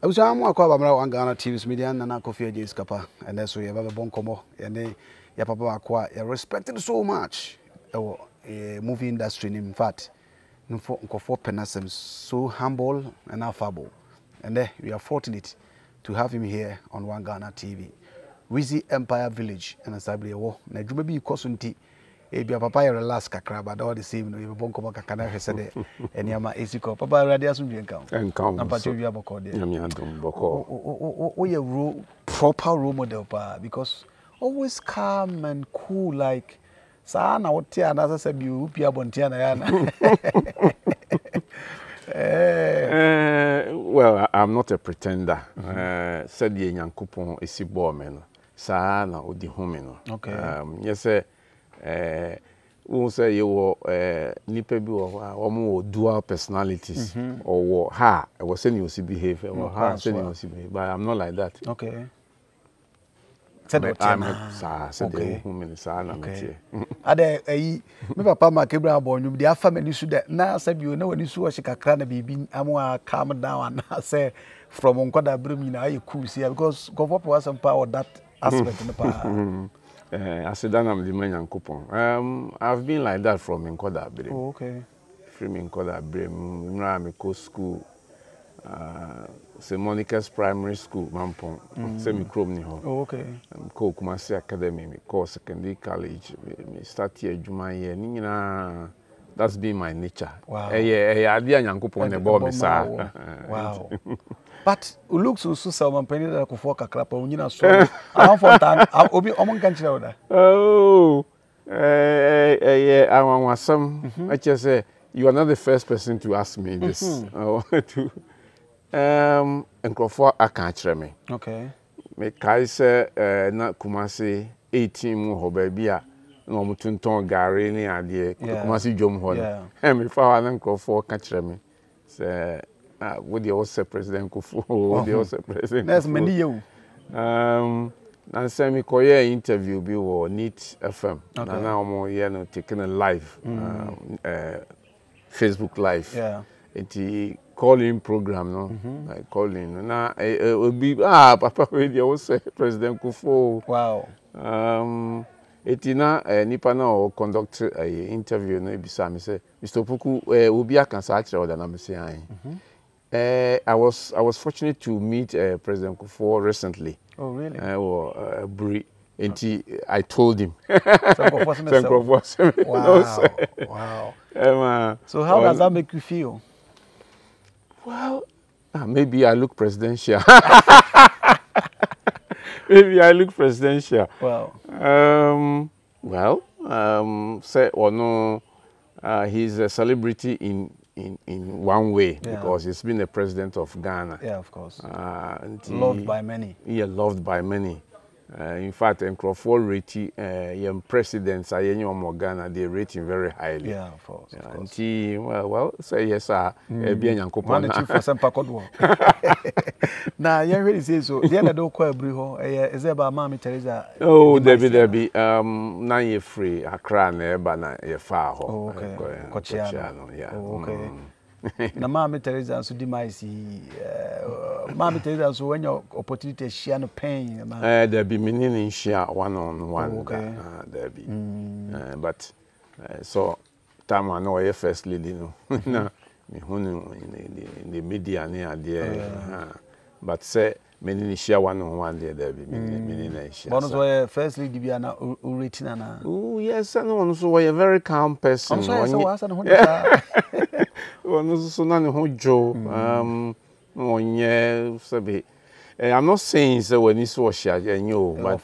I was a more about One Ghana TV's media and Akofa Jenny's Kappa, and that's why you have a bon combo, and your papa are respected so much. Movie industry, in fact, so humble and affable, and we are fortunate to have him here on One Ghana TV. Wizi Empire Village, and as I believe, na juma bi kosunti. Ebia papa ya relax kakra but all the same no bonko baka kana hwese de eniama esiko papa radio asumdwe nkan na pato bi aboko de nyamiandom boko o ye role proper role model pa because always calm and cool like sana wote anasa sabi upi abontia na yana. Well, I'm not a pretender. Said ye nyankopon esibɔ me no sana odi home no. Okay. Yes sir. Who say you were nipebi or dual personalities or ha? I was saying you see behavior or ha, saying you see behavior, but I'm not like that. Okay. I'm a woman, okay. Are there a papa, my cabra born? The family, you should now say you know when you saw she can be being a calm down and say from Uncoda Brumina, you could see because go up was some power that aspect in the power. I said that I'm the man and coupon. I've been like that from Nkoda Brim. Oh, okay. From Nkoda Brim, I'm a school, St Monica's Primary School, Mampong, Semi Cromni Hall. Oh, okay. I'm called Kumasi Academy, I'm called Secondary College, I start here, Juma. That's been my nature. Wow. Yeah, wow. But looks so someone penny that could fork a crap on you. I'm for time. I'll be among country order. Oh, I want some. I just say you are not the first person to ask me this. And Crawford, I can't tell me. Okay. Make Kaiser not Kumasi 18 more baby. No, I'm too tall, Gary. Any idea? Kumasi Jom Hall. And if I hadn't Crawford, catch me. Say. With the also President Kufuor, the also President. That's many you. And so me koye interview bi wo Neat FM. And now I'm here no taking a live, Facebook live. Yeah. It's calling program no, like calling. Na obi papa with the also President Kufuor. Wow. Etina nipana or conduct a interview no ibisa me say Mr Poku obi aka sa akira oda na me say an. I was fortunate to meet President Kufuor recently. Oh really? I told him. Wow! Wow! So how does that make you feel? Well, maybe I look presidential. Maybe I look presidential. Wow. Say or no, he's a celebrity in one way, yeah, because he's been the president of Ghana. Yeah, of course. And loved by many. Yeah, loved by many. In fact, in Crawford rating presidents, Ghana, they rate him very highly. Yeah, of course. Yeah, of course. And he, well, say yes, sir. Now, you really say so. The other do quite briho. Is there about Mammy Teresa? Oh, there be. Now you're free. Accra, Nebana, you're far. Oh, okay. Cochiano, yeah. Okay. Na Mammy Teresa so demise. Mammy Teresa so when your opportunity share no pain. There be meaning in share one-on-one. Oh, okay. There be. But so time I know first lady no. Na me hunu in the media near there. But say meaning in share one-on-one there be meaning in share. But so first lady be na written na. Oh yes, I know so a very calm person. I'm sorry, so as I know. I'm not saying that when it's washed, but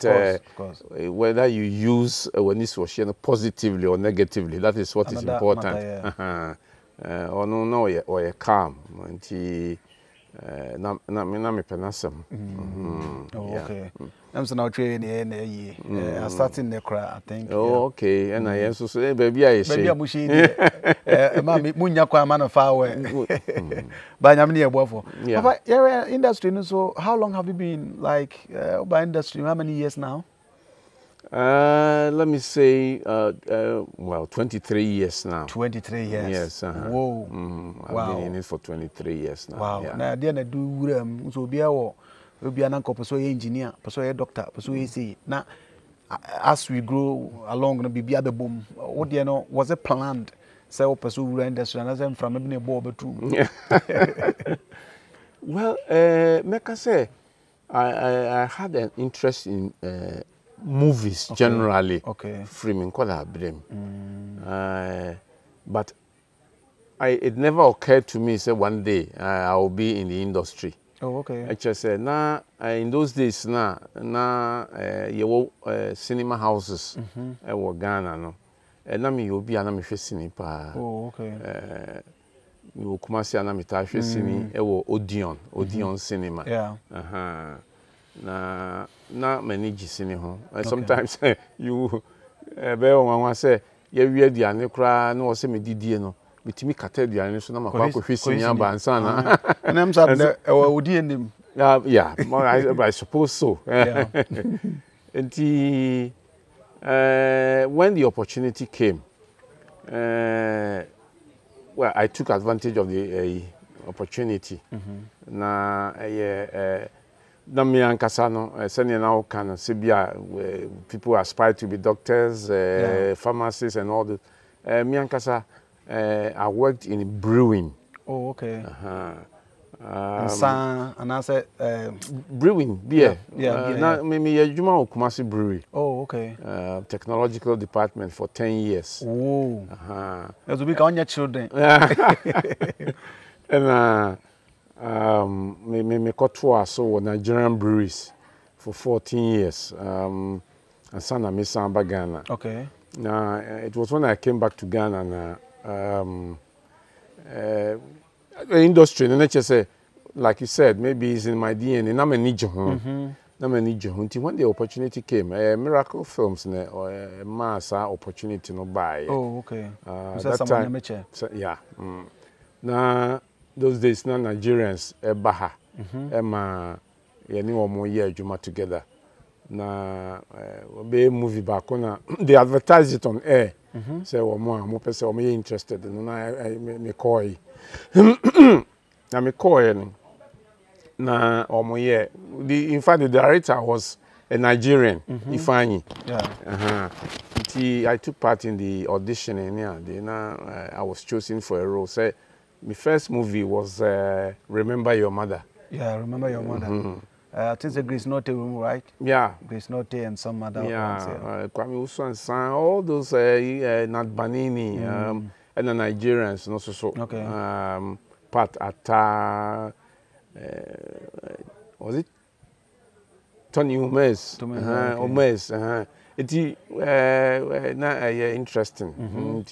whether you use when it's washed positively or negatively, that is what is important. Or no, or calm. Okay. I'm so now training I starting the cry, I think. Oh, okay. And I also say, baby, I say. Baby, I'm pushing. Mami, munya kwa man far away. But I'm near Bofo. But yeah, industry. So, how long have you been like by industry? How many years now? Let me say, well, 23 years now. 23 years? Yes. Whoa. I've wow. been in it for 23 years now. Wow. Yeah. Now, then I do, so be our, be an uncle, so engineer, so a doctor, so easy. Now, as we grow along, we be other boom. What do you know? Was it planned? So, pursue industry, and as I'm from a bob too. Well, like I say, I had an interest in. Movies okay. generally, okay. Filming, but it never occurred to me say one day I will be in the industry. Oh, okay. Actually, said nah, in those days now, you cinema houses were Ghana, no, and I you'll be an cinema. Oh, okay. You Kumasi Academy cinema, it was Odeon, Cinema. Yeah. Na manage sini ho. Sometimes you be one say ye wi aduane kra na o se me didie no betimi kata aduane so na makwa kwohwe sini abansa na and I'm sad e wo die nim yeah I suppose so yeah. And the, when the opportunity came well I took advantage of the opportunity na people aspire to be doctors, yeah. pharmacists, and all that. I worked in brewing. Oh, okay. And I said, brewing, beer. Yeah. Kumasi Brewery. Oh, okay. Technological department for 10 years. Oh. That's a big on your children. And, me Kotua so Nigerian breweries for 14 years. And Sana Misamba Ghana. Okay. Now it was when I came back to Ghana and the industry, the nature say, like you said, maybe it's in my DNA. I'm a Nigerian. When the opportunity came, Miracle Films ne massa opportunity no buy. Oh, okay. That time, so, yeah. Now. Those days, now Nigerians, Baha, Emma, Yaniwomo, yeah, Juma together. Na be movie back on they advertise it on air. Say, well, more person, I'm interested, and I make coy. I make coy, na omo yeah. In fact, the director was a Nigerian, Ifani. Yeah. I took part in the audition, and I was chosen for a role. Say. My first movie was Remember Your Mother. Yeah, Remember Your Mother. I think the Grace Nortey, right? Yeah. Grace Nortey and some other ones. Yeah, Kwame Wussu and San, all those Nadbanini and the Nigerians, not so. Okay. Pat Atta, was it? Tony Humez. Humez. It interesting.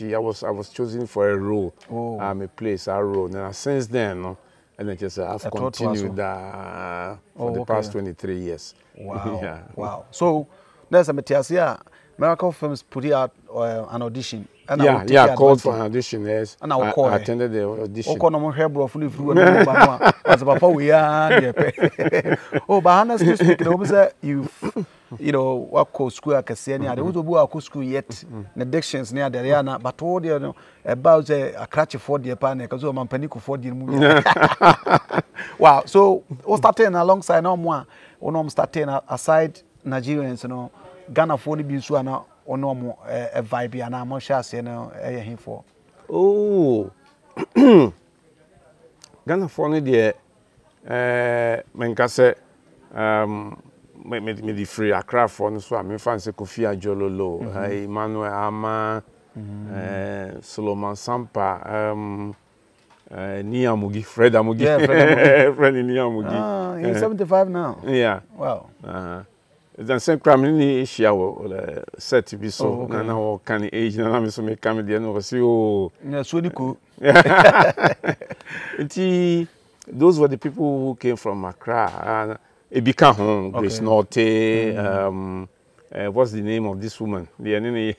I was chosen for a role. Oh. A place, a role. And since then, and I just I've continued for the past 23 years. Wow. Yeah. Wow. So there's a Matthias here. Miracle Films put out an audition. And I called for an audition, yes. And I attended the audition. Oh, but honestly speaking, you've, you know, what co school I can see any other. Who do school yet? The dictions near the area, but all the about a crutch for the panic because I'm panic for the movie. Wow, so we starting alongside no more. We starting aside Nigerians, you know. Ghana for the business, na ono mo a vibe, and I'm sure say no him for. Oh, Ghana for the menkase me the free Accra for no so I'm fancy Kofi Ajololo, Emmanuel Ama, Solomon Sampa, Nia Mugi, Fred Amugi, Fred Nia Mugi. Ah, he's 75 now. Yeah. Wow. The same crime in the set to be so, and now can age and I'm so make comedy and over see you. Those were the people who came from Accra and it became home. Grace Nortey, what's the name of this woman? I've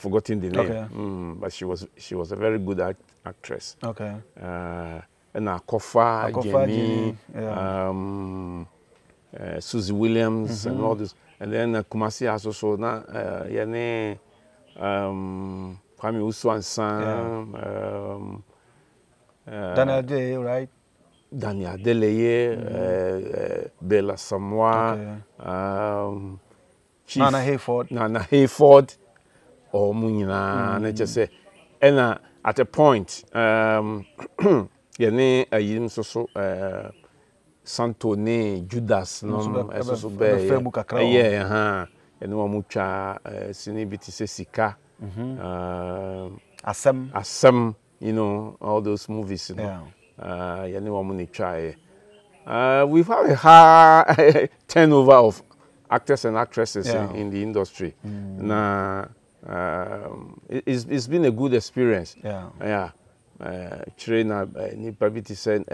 forgotten the name, but she was a very good actress. Okay, and Akofa Jenny. Susie Williams and all this. And then Kumasi has also Yane, Kwame Wussu and Sam, Daniel Day, right? Daniel Deleye, Bella Samoa, okay. Chief Nana Hayford, or Munina, and just say, and at a point, Yane, a Yim so, Santone, Judas, no, as also bear, yeah, and no mucha, Sinibiti Sika, Assam, you know, all those movies, you know. Yeah. We've had a high turnover of actors and actresses in the industry. Mm. Now, it's been a good experience. Yeah. Yeah. Trainer, Nipabiti said,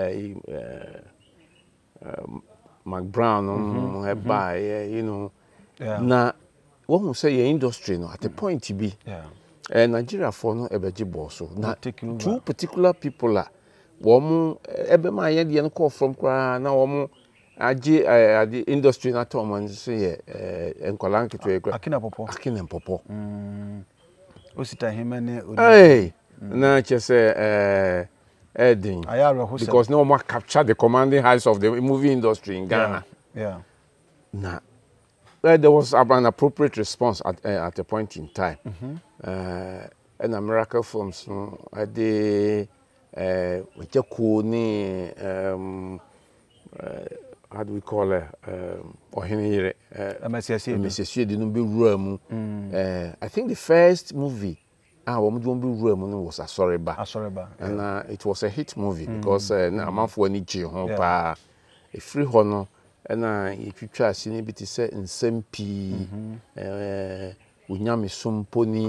McBrown, by, you know. Yeah. Now, when we say your industry, no, at the point to be, Nigeria for no Ebeji Boso. Now, two particular people are. Woman, my Indian call from Kra, now woman, the industry na Tom and say, and Kolanki to Akinapopo, Akinapopo. Usita Himene, hey, na just Edding, because no more captured the commanding heights of the movie industry in Ghana. Yeah. Nah. There was an appropriate response at a point in time. And a Miracle Films, they. How do we call it? I think the first movie was Asoreba. And it was a hit movie because a free honor and if you try to say in Sempi. Unyami Sumponi,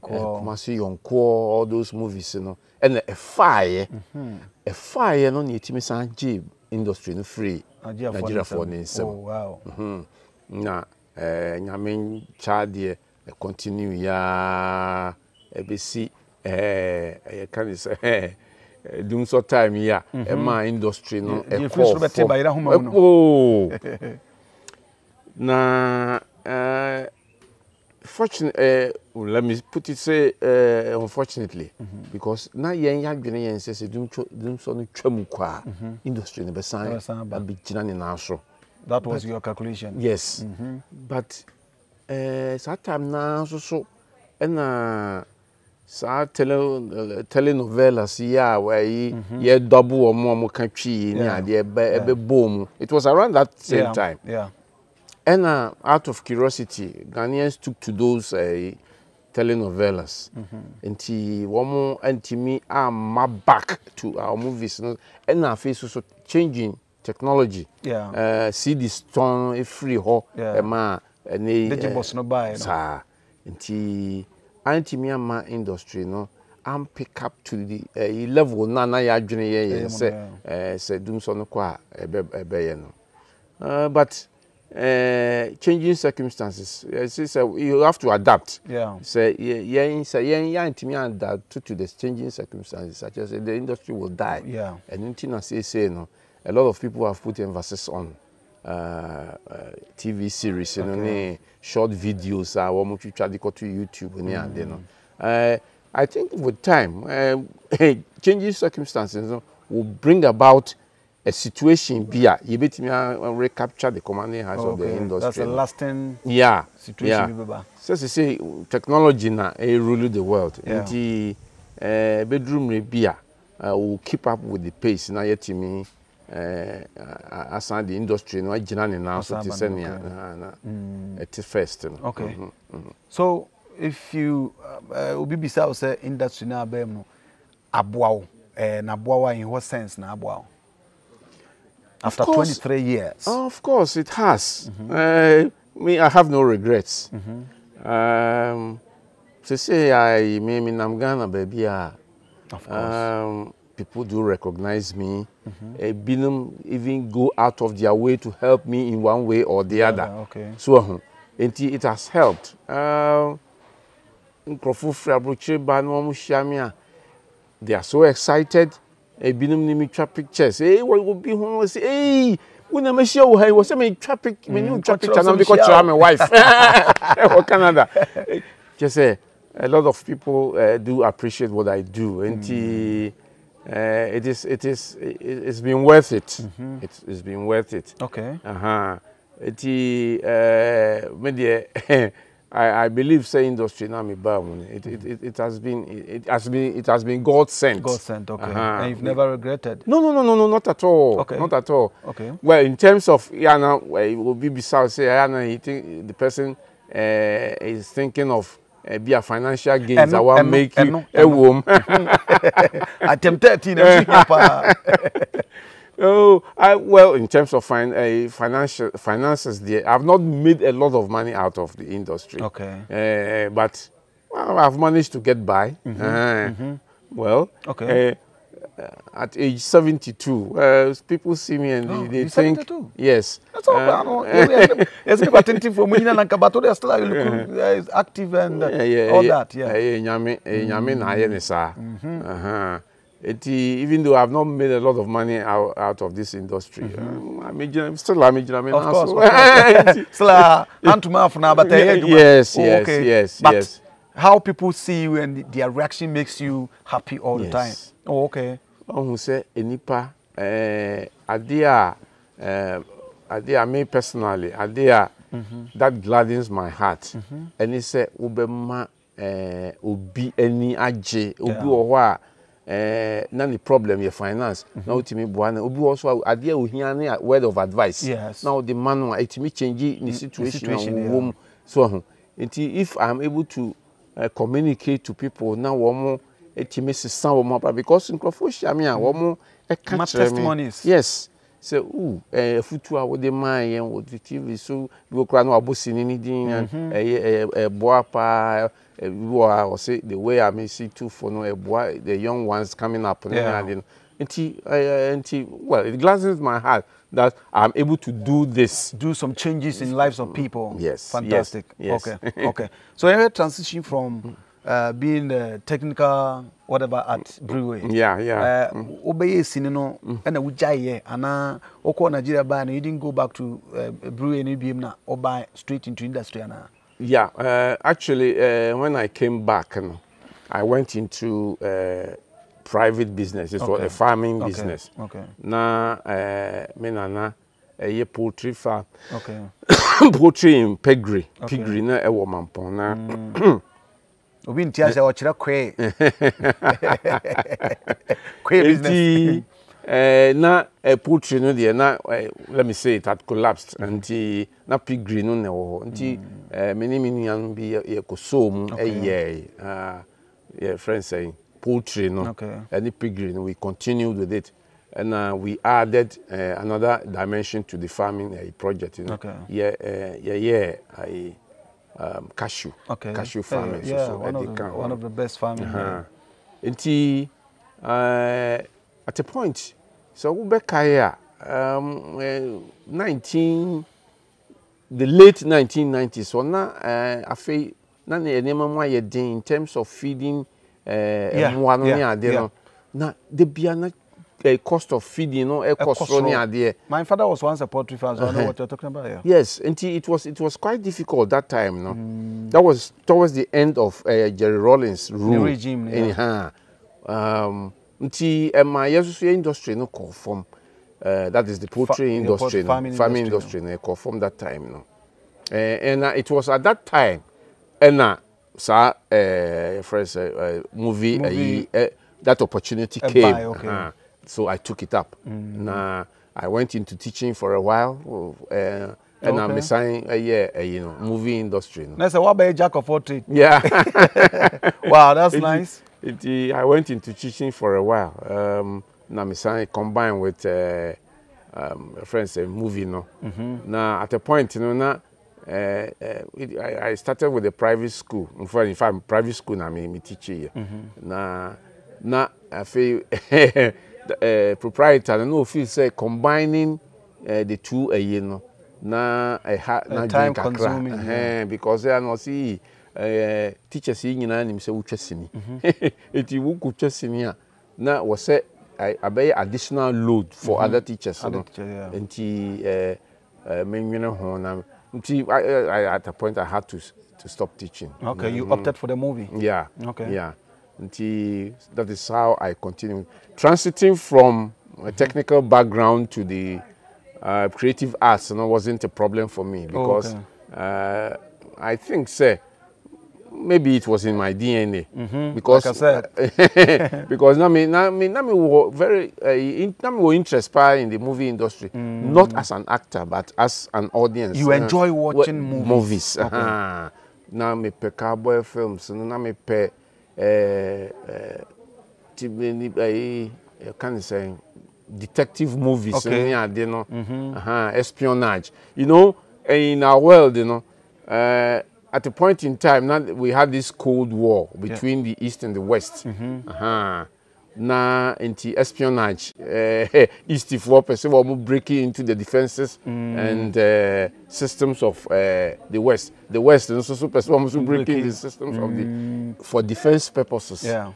Kumasi Yonko, all those movies, you know. And a fire, no, it means Sanjib industry, no free. Nigeria for nation. Oh wow. Nah, Nyamin Chadi, continue ya, ABC, can say, doing so time ya, my industry, no. Oh, na. Fortunately, let me put it say unfortunately, because now young Ghanaians say don't so much industry in Besan. That was your calculation. Yes, but that time now so and that telenovelas yeah where yeah double or more country yeah the boom. It was around that same time. Yeah. And out of curiosity, Ghanaians took to those telenovelas. And me, I'm back to our movies. And I face also changing technology. Yeah. See this tone, free ho, and they. And my industry, no, I'm pick up to the level. Nana Yajuni say, do so no qua, but. Changing circumstances, you have to adapt. Yeah. Say, yeah, adapt to the changing circumstances, such as the industry will die. Yeah. And no, a lot of people have put emphasis on TV series, you know, short videos. I want to try to go to YouTube. I think with time, changing circumstances will bring about. A situation beer, you bet me recapture the commanding house of the industry. That's a lasting situation. Yeah. So they say technology now rule the world. And the bedroom beer will keep up with the pace. Now yet me as the industry no generally now so to say at first. Okay. So if you obi bisa say industry na be mo aboa na aboa in what sense na aboa? After 23 years. Oh, of course, it has. I have no regrets. To say I mean, I'm Ghana, baby. Of course. People do recognize me. Binum even go out of their way to help me in one way or the other. Okay. So it has helped. They are so excited. Binum nimi trap pictures. Hey, what will be home? Say, hey, Unamesha uhai was me traffic menu traffic channel because I'm a wife for Canada. Just say a lot of people do appreciate what I do, and it's been worth it. It's been worth it. Okay. I believe say industry now me bam. It has been God sent. God sent. Okay. And you've never regretted? No, not at all. Okay. Not at all. Okay. Well, in terms of Yana, it will be bizarre. Say Yana, he think the person is thinking of be a financial gains. I want make you a woman. At 13, oh, well, in terms of finances, I've not made a lot of money out of the industry. Okay. But well, I've managed to get by. Well, okay. At age 72, people see me and they think, 72? Yes. That's all. They're still active and all that. Yeah. Even though I've not made a lot of money out of this industry, Yes. But how people see you and their reaction makes you happy all the time. Oh, okay. Me personally, that gladdens my heart. And he said, "Obema, obi any aje, obi owa." None the problem your finance. Now to me, Obu also idea we hear any word of advice. Yes. Now the man it me change the situation. So if I'm able to communicate to people now, one it me some more because in Crawfordshire, one more my testimonies. Yes. So future what the man what the TV so we can no abosi anything and boapa. The way I may see too for no boy, the young ones coming up. Well, it gladdens my heart that I'm able to do this. Do some changes in lives of people. Yes. Fantastic. Yes. Okay. Okay. So you had transition from being the technical whatever at brewery. Yeah. Obey Sinino and a Ujaye and Oko Nigeria by and you didn't go back to brewery and UBM or buy straight into industry and yeah, actually, when I came back, I went into private business. It was a farming business. Okay. Now, menana, a poultry farm. Okay. Poultry in piggery. Piggery na ewo mampon na. Obi ntia se ochira kwe. Kwe business. Na poultry no there na let me say it had collapsed and na piggery no newo nti many an be e ko som friends saying poultry no any piggery we continued with it and we added another dimension to the farming project cashew cashew farming so one of the best farming at a point, so back here, 1990s. So now, I feel now in terms of feeding, now the biana cost of feeding, no, cost there. My father was once a poultry farmer, so I know what you're talking about. Yeah. Yes, and it was quite difficult that time. No, that was towards the end of Jerry Rawlings' rule. The regime, my industry no call from that is the poultry industry, farming industry no call from that time no. And it was at that time, and so first movie that opportunity came. So I took it up. Now I went into teaching for a while, and I'm missing a year, you know, movie industry. That's what about jack of all trades? Yeah. Wow, that's nice. I went into teaching for a while. Combined with friends, a movie. Now at a point, I started with a private school. In fact, private school, I teach here. Now I feel proprietor. I know feel say combining the two, Now I had time consuming because I not see. Teachers in Yanim say, Uchessini. It will go Chessinia. Now was a additional load for other teachers. Other teachers, yeah. At a point I had to stop teaching. Okay, you opted for the movie. Yeah. Okay. Yeah. That is how I continue transiting from a technical background to the creative arts. Wasn't a problem for me because I think, say, maybe it was in my DNA because like I said. Because now me were very were interested in the movie industry, not as an actor but as an audience. You enjoy watching movies. Now me pe cowboy films. Now me pe detective movies. Espionage. You know, in our world, at a point in time, now we had this Cold War between the East and the West. Now, anti-espionage, East if war person were breaking into the defenses and systems of the West. The West and so person were breaking the systems of the for defense purposes. Yeah.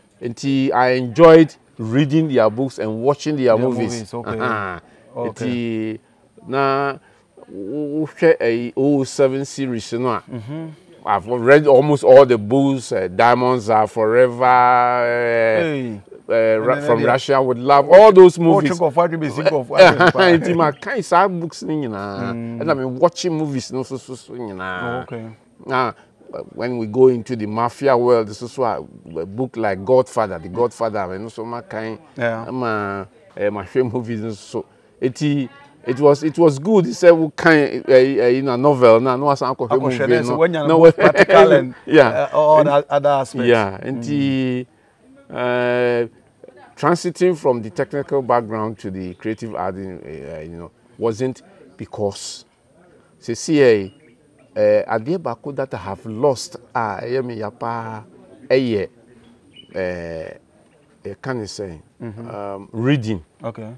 I enjoyed reading their books and watching their movies. Now, 07 series, I've read almost all the books. Diamonds Are Forever, From Russia With Love, all those movies. And I've been watching movies. When we go into the mafia world, this is a book like Godfather, The Godfather, and so my kind. My favorite movies. So it was good. It's a kind in a novel. Now no movie. No practical and all other aspects. Yeah, and the transiting from the technical background to the creative art, wasn't because CCA. Adebako that I have lost reading. Okay.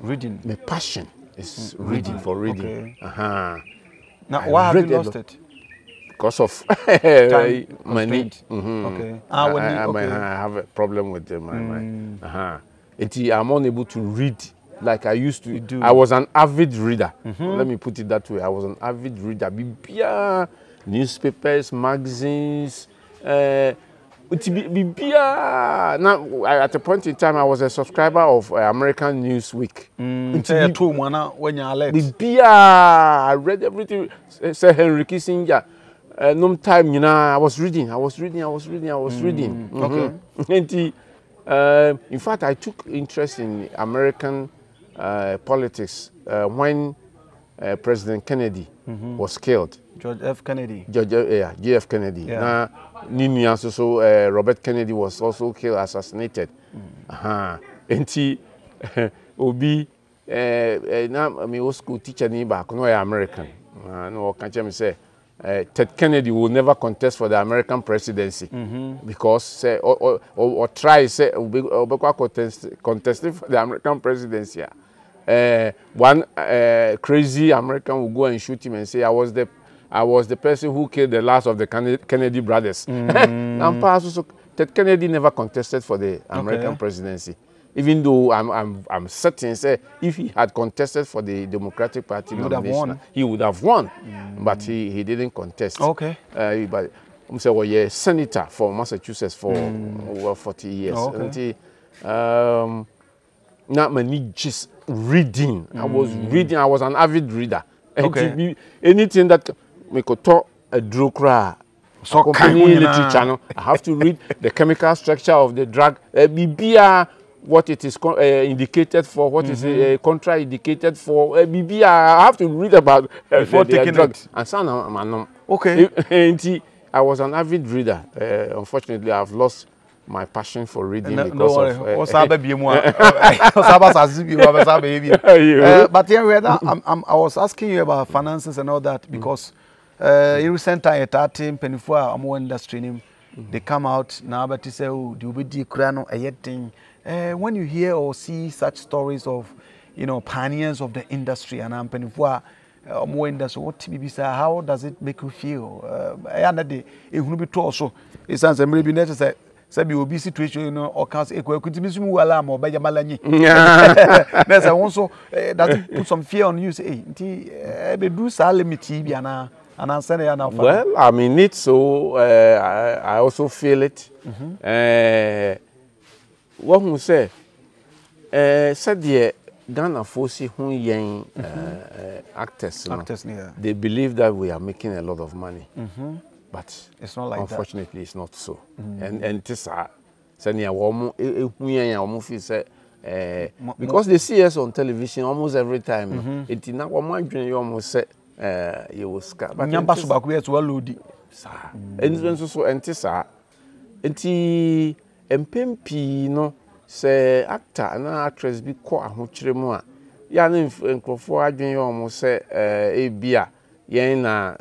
Reading. My passion is reading for reading. Okay. Now why have you lost it? Because of time, money. Okay. I have a problem with my I'm unable to read like I used to do. I was an avid reader. Let me put it that way. I was an avid reader. Bibia, newspapers, magazines. Now, at a point in time, I was a subscriber of American Newsweek. I read everything. Sir Henry Kissinger. No time, I was reading. I was reading. Okay. In fact, I took interest in American politics when President Kennedy was killed. George F. Kennedy. J.F. Kennedy. Yeah. Now, so Robert Kennedy was also killed, assassinated. And he Obi, my old school teacher neighbor, no American. No, can't you say? Ted Kennedy will never contest for the American presidency because contesting for the American presidency. One crazy American will go and shoot him and say, "I was the person who killed the last of the Kennedy brothers." Ted Kennedy never contested for the American presidency, even though I'm certain, say, if he had contested for the Democratic Party nomination, he would have won. But he didn't contest. Okay. But he was a senator for Massachusetts for over 40 years. Okay. Not many just reading. I was reading. I was an avid reader. Okay. Anything that me could talk a drug cry. So literature. I have to read the chemical structure of the drug. Bibia. What it is indicated for, what is contraindicated for. I have to read about before taking drugs. And so now, okay. I was an avid reader. Unfortunately, I've lost my passion for reading because of. But yeah, I was asking you about finances and all that because in recent time, at 13, 24, I'm more industry. They come out now, but they say, "Oh, do we do crano a yet thing?" When you hear or see such stories of, pioneers of the industry and more industry, how does it make you feel? I know it will be true also. It sounds maybe necessary. Sabi will be situation, you know, or cast equal continuous alarm or by Yamalani. That's also that put some fear on you. Say, they do salimity and I send it. Well, I mean, it's so I also feel it. What we say, said the Ghana Fosi who young actors, they believe that we are making a lot of money. But it's not like unfortunately, that. It's not so. And this because they see us on television almost every time. It's not one you almost say you will scar. But and say actor and actress be caught a almost say a Yena,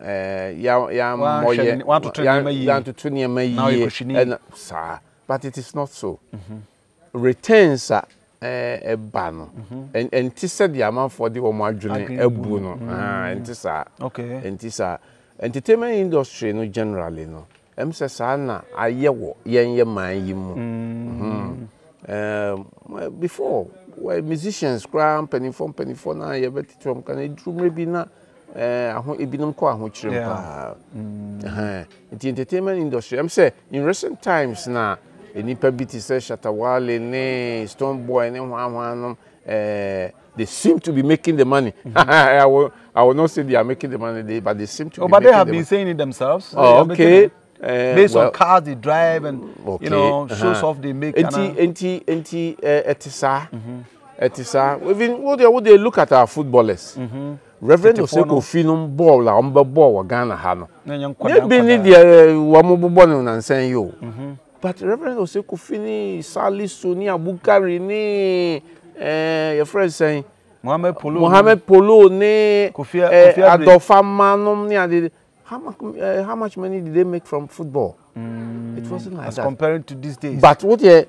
to but it is not so. Returns a ban, and this said the amount for the margin a boon. And this are okay, and this are entertainment industry no generally no. Sana, I ye wo, ye mind before, well, musicians cram penny for now, you bet Trump can it maybe not. The entertainment industry. I'm saying in recent times now, they seem to be making the money. I will not say they are making the money, but they seem to. Oh, be but they have been saying it themselves. Oh, okay. Based on cars they drive and you know shows off they make. Even what they look at our footballers. Reverend Oseko Finum ball la umba ball Ghana hano. Maybe need the wamubu and send you. But Reverend Oseko Fini, Sally Suni Abukari ne your friend saying Mohammed Polo ne Adolfa Manom ne. How much money did they make from football? It wasn't like as that. As compared to these days. But what yeah.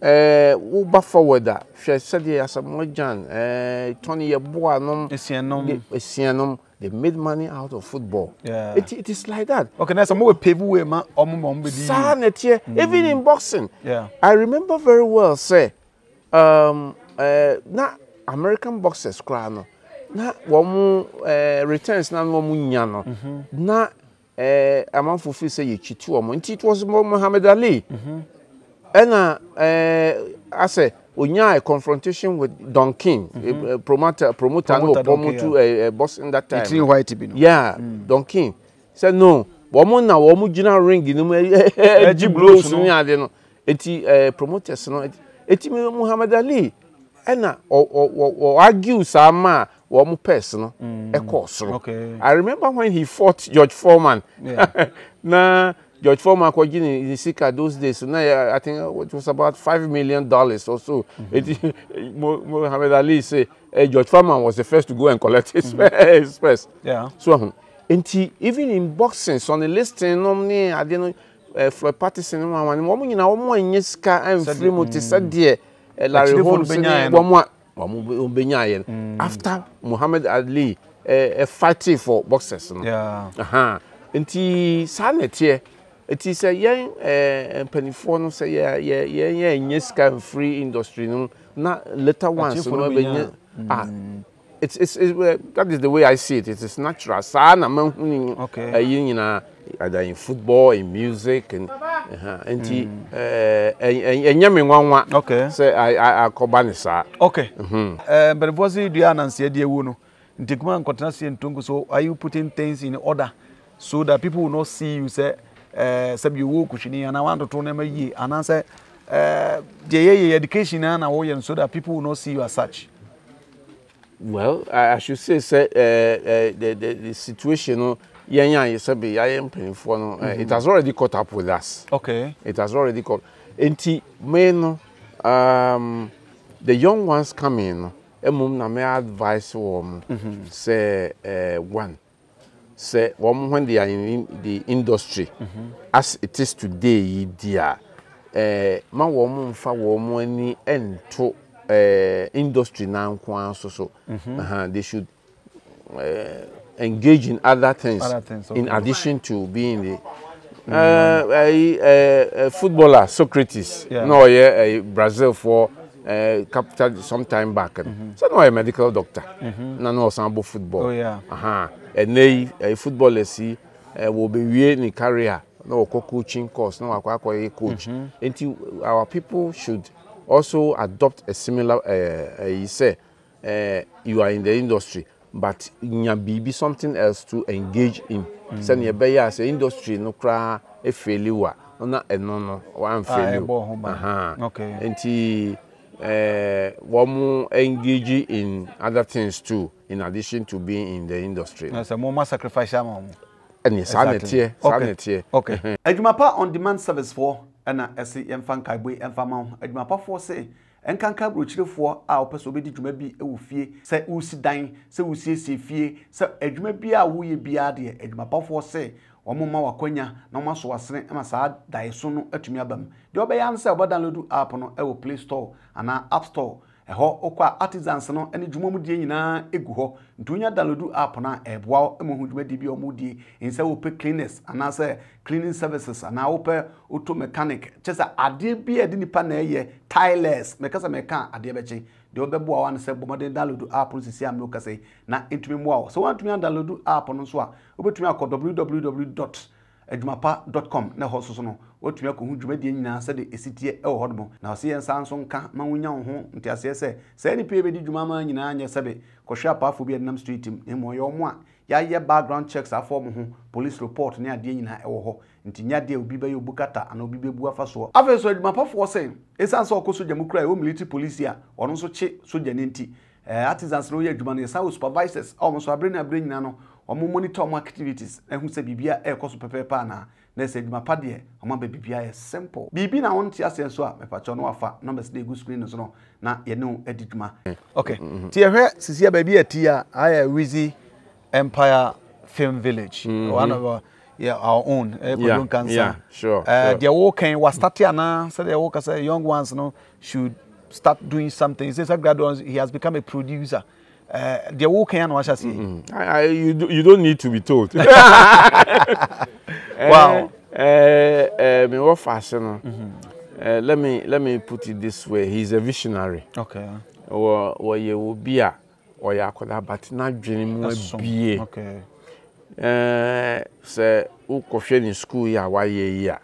Who back forward that? She said, "Yes, I'm not John. Tony, your boy, they made money out of football. Yeah, it is like that. Okay, now some more people were man, even in boxing. Yeah, I remember very well. Say, na American boxers, crano, na wamu returns na wamu nyano, na amount for fee say you chitu wamu. It was more Muhammad Ali. And I say, we had a confrontation with Don King, a promoter, boss in that time. It's white, yeah, Don King. Said no, woman now, woman general ring, you know, promoters, no, it's Muhammad Ali. And or argue sama woman personal, a course. Okay. I remember when he fought George Foreman. Yeah. Nah. George Foreman in Isika those days, now I think it was about $5 million or so. Muhammad Ali say George Foreman was the first to go and collect his first. Yeah. So, even in boxing, so on the list, normally I didn't Floyd Patterson. Woman, you know, woman in Isika and free motivated Larry Holmes. After Muhammad Ali, fighting for boxers. Yeah. Inti sanity. It is a young penny say, yes, can free industry. No, not later once. That is the way I see it. It is natural. Okay. You know, either in football, in music, and okay. Say, I cobanisa. Okay. But was it the answer? Dear Wuno, Digman Cotanasi and Tungo, so are you putting things in order? So that people will not see you say, you walk, and I want to turn them a year, and I say, education and so that people will not see you as such. Well, I should say, the situation, I am paying for it has already caught up with us. Okay. It has already caught. The young ones come in, and my advice say, one. Say when they are in the industry, as it is today, dear, my woman for woman and to industry now, so they should engage in other things, in addition to being the Footballer Socrates, yeah. No, yeah, Brazil for capital some time back. So no, a medical doctor. No, no, sambo football. Oh yeah. Aha. And they footballer see will be in career. No, coaching course. No, a coach. Until our people should also adopt a similar. You say you are in the industry, but you be something else to engage in. Send your bay as an industry no cry. A failure, no, no, one failure. Okay. And he more engage in other things too, in addition to being in the industry. That's a more sacrifice. And yes, sanity, sanity. Okay. Edumapa on demand service for and a SEM fan Kaiboy and Famon. Edumapa for say. And can come with 3 or 4 hours to maybe a fear, say, who sit down, say, who see fear, so it may be a wee beardy, and my power say, or more quenya, no more so as a sad, die soon at me abam. The obey answer about download app on our Play Store and our App Store, a whole oqua artisans, and it's Mumudina, Eguho, Dunya download app on our Ebwa, and who may be your moody, and so open cleaners, and I say cleaning services, and I open auto mechanic, just a dear be a dinipane. Tireless, because I can't adebache. The other boy and said, Bomade download app on CCM Lucasay, not into me more. So want to download app on Swa, over to me called www.edumapa.com. Now, Hosono, what to your Kuhumedian said the ECTA or Hodmo. Now, see and Sanson can't mania home until I say, any period you mamma in Anya Sabe, Kosha Path will be a numb street him, and more your one. Ya background checks are form home, police report near Dina or ho. Ntinya de obi be yobukata ana obi be buafa so afeso adimapafo se esan so okosoja mukrai o military police a ono so che soja ne nti artisans no ye aduma ne sa supervisors omo so abre nyina no omo monitor activities ehu se bibia e koso pepepa na na se adimapa de omo be bibia e simple bibi na won ti asen so a mepacho no afa numbers dey go screen so no na ye no adiduma. Okay, ti ehwe sisia ba bi ati a aye wizi Empire Film Village, one of our our own, cancer. Yeah, sure. They are working. Was starting now. So they are working. So young ones, no, should start doing something. Since I graduated, he has become a producer. They are working. And what I say? You don't need to be told. Wow. Me what fashion? Let me put it this way. He's a visionary. Okay. Or you will be a, or you are but not dreaming will be. Okay. Say, who question in school, yeah, why, yeah,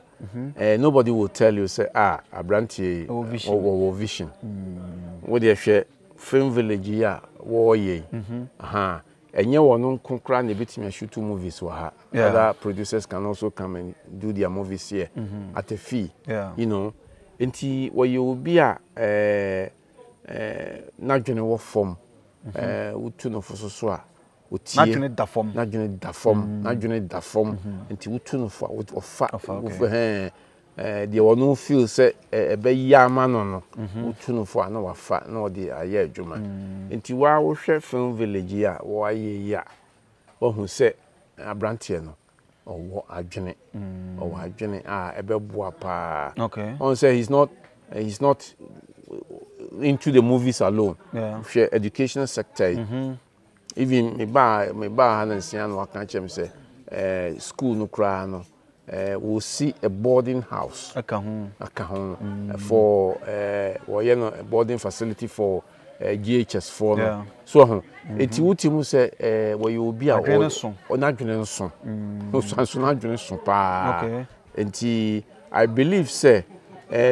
nobody will tell you, say, ah, a branch, or vision. What they share, Film Village, yeah, war, yeah, and you are known concurrent a bit in a shoot 2 movies. Other producers can also come and do their movies here at a fee, you know, until where you will be a not general form, to for so. Not unit da form, not unit da form, not unit da form, until we turn off with they will no feel say a bay yaman on turn for no fat no the aye German. Until our chef Film Village, yeah, or yeah, or who said a brantiano or what a journey or a journey a bebuapa. Okay, on say he's not into the movies alone, yeah, educational sector. Even my bar and Siano can say school no cry no will see a boarding house a for a boarding facility for GHS for no. So it would say where you will be a or not generation pa. And I believe say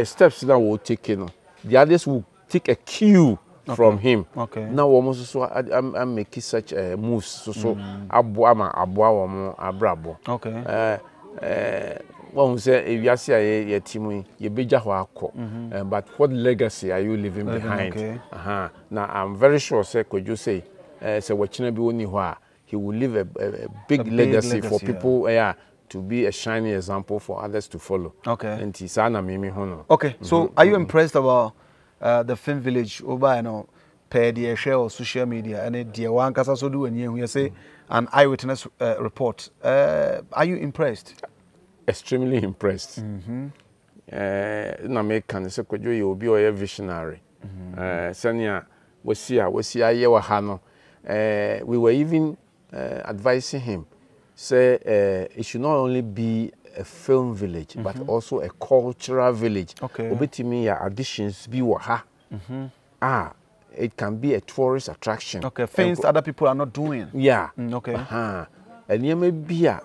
steps that will take you know the others will take a cue. Okay. From him. Okay. Now almost so I'm making such moves. So abrabo. Okay. One say if you see your team, you be but what legacy are you leaving behind? Okay. Now I'm very sure. Say could you say watching he will leave a big legacy for people. Yeah. To be a shining example for others to follow. Okay. And Tisana Mimi Hono. Okay. So are you impressed about? The Film Village over you know per the share or social media and it one can also do and you say an eyewitness report. Are you impressed? Extremely impressed. In American so could you be a visionary. Sanya we were even advising him say it should not only be a film village, but also a cultural village. Okay. Obetimiya additions biwaha. Ah, it can be a tourist attraction. Okay, things other people are not doing. Yeah. Okay. And you may be a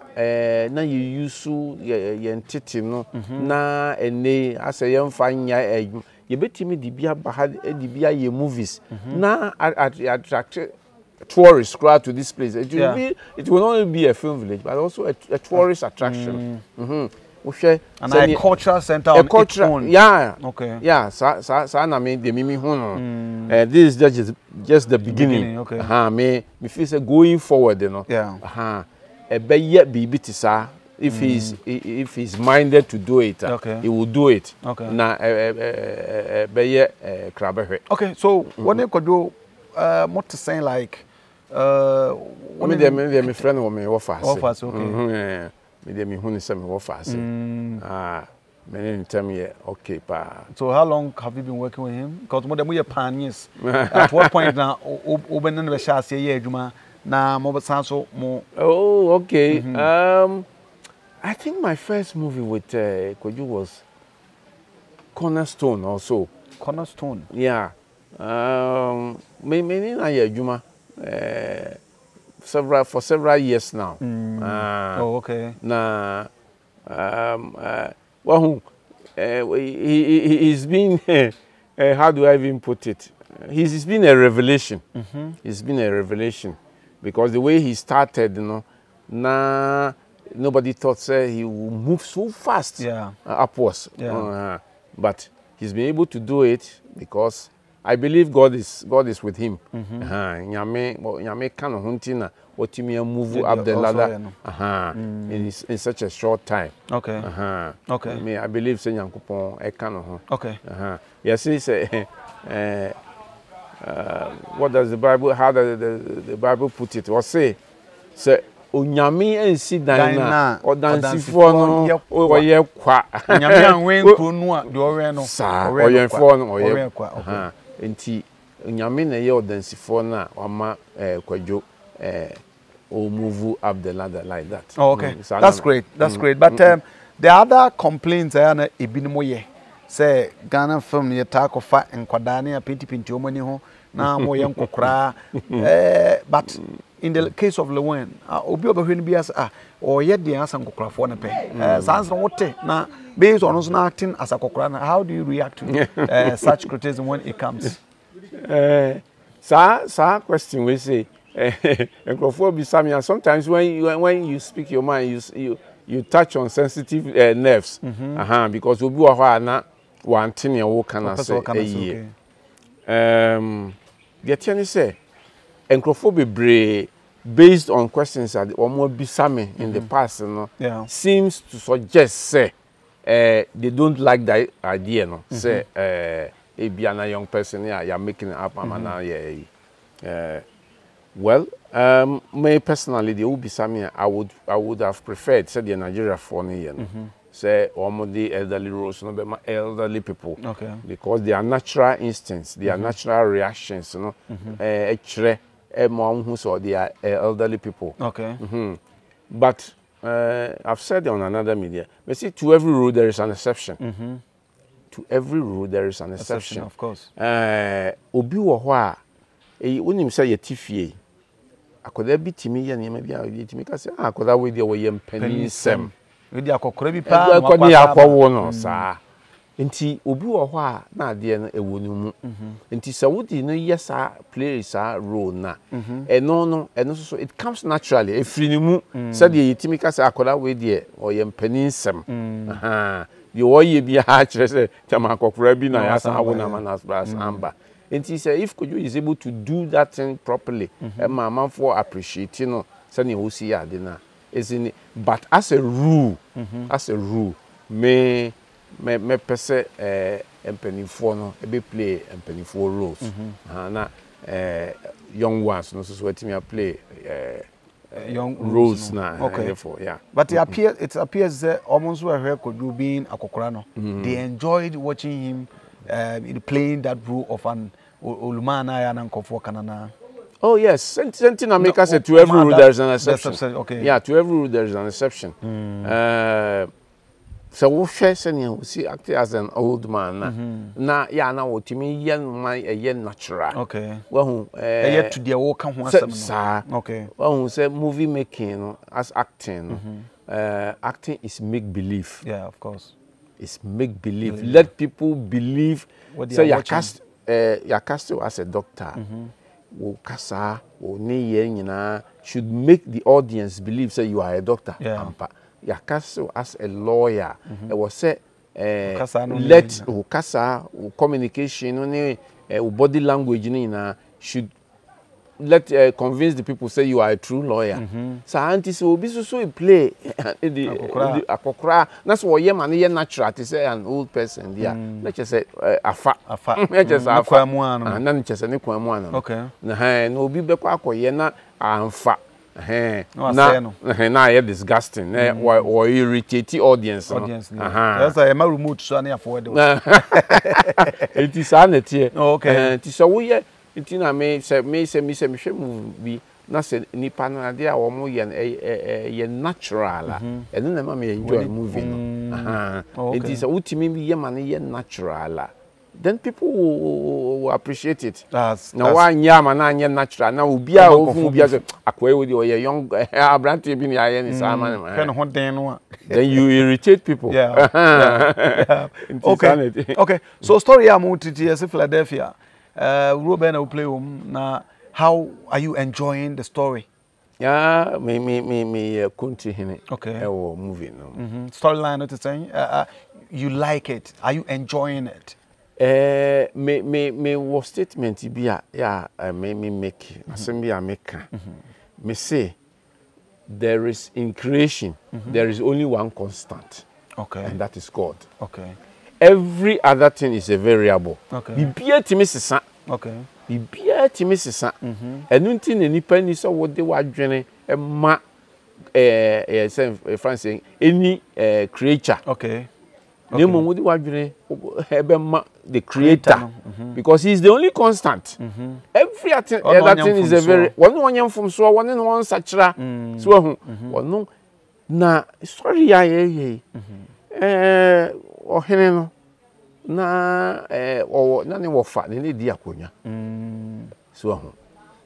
now you use entity no na ene as a young fine you bet me the beer had a movies. Now attract tourists crowd to this place. It will be it will not only be a film village but also a tourist attraction. And a cultural center on its own. Yeah. Okay. Yeah. So I mean, the mimi hono. This is just the beginning. Okay. Me feel say going forward, you know. Yeah. But yet be bitisa if he's minded to do it, he will do it. Okay. Na but yet krabehe. Okay. So what you could do, what to say like? I mean, my friend was my offer. Offers. Okay. Yeah. Okay, pa. So how long have you been working with him? Because more than we are pioneers. At what point now? Oh, okay. I think my first movie with Kweku was Cornerstone also. Cornerstone. Yeah. For several years now. Oh, okay. Nah, well, he's been how do I even put it? He's been a revelation. It's been a revelation because the way he started, you know, nah, nobody thought he would move so fast. Yeah. Upwards. Yeah. But he's been able to do it because I believe God is with him. Nyame kana huntina otimi move up the ladder in such a short time. Okay. Okay. I believe say Nyankopon e kana ho. Okay. Yes, he say what does the Bible how does the Bible put it? Or say Onyame ensi dana o dansifo no o ye kwa. Onyame anwen kunu a de owe no. O ye fo no o ye kwa. Nti nyame na ye odansifo na ama Kweku o move up the ladder like that. Oh, okay. That's great. That's great. But the other complaints are na ebinimo ye say Ghana film ye takofa nkwada na pinti omani ho na mo ye nkokra but in the case of Lewen obi obehwe bi as or ye de asan kokkrafo na pe sans no wote na based on us acting as a kokkrana, how do you react to such criticism when it comes? Sa question we say kokkrafo bi samia sometimes when you speak your mind you touch on sensitive nerves because obi wa ho na wanting e wo kana say get any say Encrophobia, based on questions that Omo Bissame in the past, you know, seems to suggest say they don't like the idea, no. Say if you are a young person, you're making it up, well, me personally, the Obisame, I would have preferred say the Nigeria for you know. Say almost the elderly roles, you know, elderly people, okay, because they are natural instincts, they are natural reactions, you know. So they are elderly people. Okay. But I've said on another media, but see, to every rule there is an exception. To every rule there is an exception. Of course. Obi wahwa, unim say yetifiye. Akoda bitimi yani maybe I bitimi kasi akoda we dey we yem penisem. We dey akokore bi pa. We akodi akwawo no sa. Nti obi wɔ hɔ a na ade no ewo no mu nti sɛ wodi no yes a play sa role na ɛno so it comes naturally efiri no mu sɛ de yɛtimi ka sɛ akɔda we de ɔyɛ mpaninsɛm de ɔyɛ bi a kyerɛ sɛ tama akɔkora bi na ya sa wo na manas brass amba nti sɛ if Kweku is able to do that thing properly my man for appreciate no sɛ ne wo si ade na isn't it? But as a rule me me pese empenifo no ebe play empenifo roles na young ones no so what me play young roles na therefore yeah but it appears that almost were here Kweku being akokora no they enjoyed watching him playing that role of an olumana ya na nkofo kanana Oh, yes. Sentinel Maker said to every rule there is an exception. Okay. Yeah, to every rule there is an exception. Mm. So we see act as an old man. Na yeah, na what you mean? Yen natural. Okay. Well, yet to the walk and one. Okay. Well, say movie making as acting. Acting is make believe. Yeah, of course. It's make believe. Yeah. Let people believe. What so you cast, you as a doctor. Kasa, should make the audience believe. Say you are a doctor. Yeah. Yakaso as a lawyer, I was say let ukasa communication only body language should let convince the people say you are a true lawyer. So auntie so be so play the akokra. That's why ye man ye natural to say an old person there. Let's just say afa. Let's just afa mu anu. And then just say kwa mu anu. Okay. Na no be kwa akoye na anfa. Now, disgusting or irritating audience. Audience, that's a remote sunny for it is sanity. Okay, it is a way it may say, Miss Michel movie, nothing ni panadea or more yen natural, and then I may enjoy moving. It is a ultimate yen natural. Then people will appreciate it. Now, one year, man, natural. Now, we be a young brand to then you irritate people. Yeah. Okay. Okay. So, story about TTS Philadelphia. Ruben will play now. How are you enjoying the story? Yeah, me continue. Okay. Moving. Storyline, what you saying? You like it? Are you enjoying it? My statement be yeah me make assembly I make me say there is in creation there is only one constant, okay, and that is God. Okay, every other thing is a variable. Okay, the beer to me is okay, the beer to me is and nothing any penny so what they were doing a ma saying any creature. Okay. Okay. The creator, because he's the only constant. Every other thing is a very one from so one and one such so no, na sorry, or Helen, na or none of fat in the diaconia. So,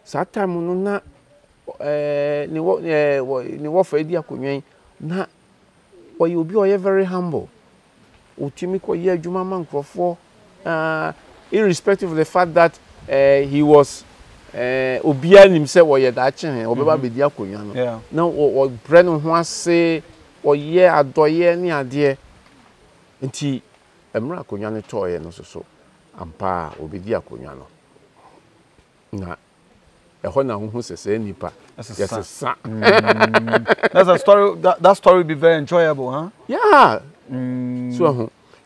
Satamuna, Niwofa na or you be very humble. Irrespective of the fact that he was Obian himself or yet action or Baba Bidiaco. Yeah. No, or Brennan once say, or ye adoye ni adie. And he a Miracunyano toy and also so. Ampa Obidiacunyano. Nah, a honor who says any part. That's a sack. That's a story that story would be very enjoyable, huh? Yeah. So, me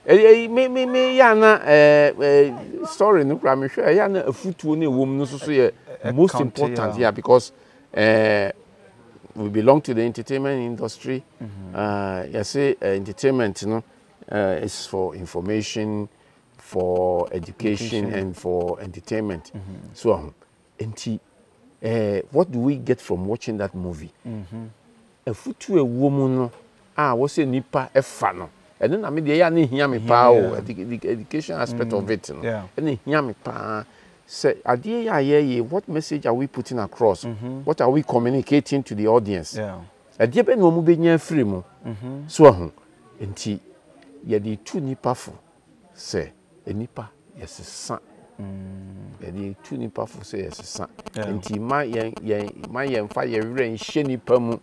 yana story no crime sure yana afutu ne wom no so so most important yeah because we belong to the entertainment industry. You say entertainment you know is for information, for education and for entertainment. So what do we get from watching that movie? Afutu a woman no what's a nipa a fan? And then I mean the yani yami power the education aspect of it. And yami pa say what message are we putting across? What are we communicating to the audience? Yeah. A dear ben womu be near free mo. So and tea ye the two nipa for say a nipa yes a son. The two nipa for say yes a son. And tea my young fire rain shiny perm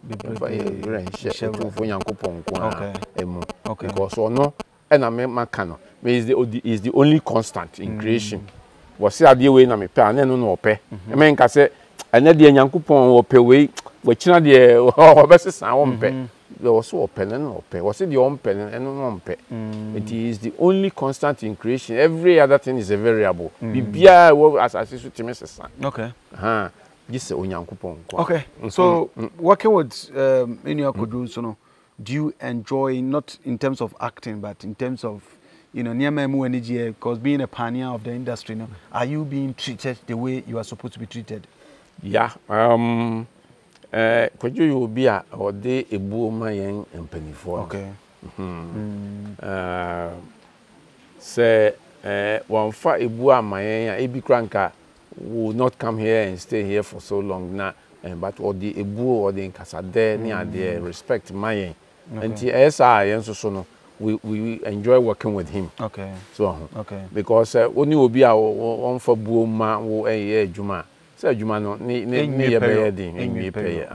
okay. Because or no, and I mean my canon is the only constant in creation. Was see idea way na me pay and no pay. I mean can say and the Nyankopon or pay way which na the or versus one pay. There was so open and no pay. Was it the open and no pay? It is the only constant in creation. Every other thing is a variable. Bibia as you to Mrs. Okay. This is Nyankopon. Okay. So working with Enua Kodru so no. Do you enjoy, not in terms of acting, but in terms of, you know, because being a pioneer of the industry, now, are you being treated the way you are supposed to be treated? Yeah. Could you be a or day a booming and penny for? Okay. Say, one fat a boa, my a big cranker will not come here and stay here for so long now. And but or the a boo or the Casade near the respect my and TSI and so no. We enjoy working with him. Okay. So okay. Because only will be our one for boom man who a Juma. So Juma no near bedding and me pay.